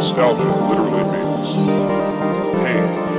Nostalgia literally means pain.